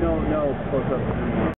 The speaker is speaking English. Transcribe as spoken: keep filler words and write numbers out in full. No, no, close up.